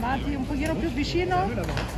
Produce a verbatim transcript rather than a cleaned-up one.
Matti, un pochino più vicino.